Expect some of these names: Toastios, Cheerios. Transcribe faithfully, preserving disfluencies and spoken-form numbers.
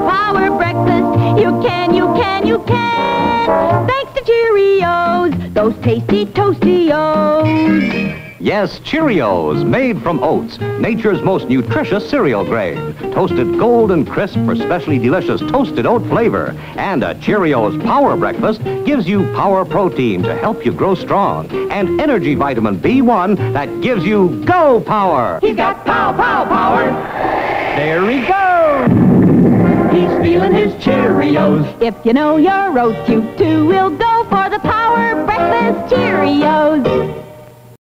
power breakfast. You can, you can, you can. Thanks to Cheerios, those tasty Toastios. Yes, Cheerios, made from oats, nature's most nutritious cereal grain. Toasted gold and crisp for specially delicious toasted oat flavor. And a Cheerios Power Breakfast gives you power protein to help you grow strong. And energy vitamin B one that gives you go power. He's got pow, pow, power. There he goes. He's stealing his Cheerios. If you know your oats, you too will go for the Power Breakfast Cheerios.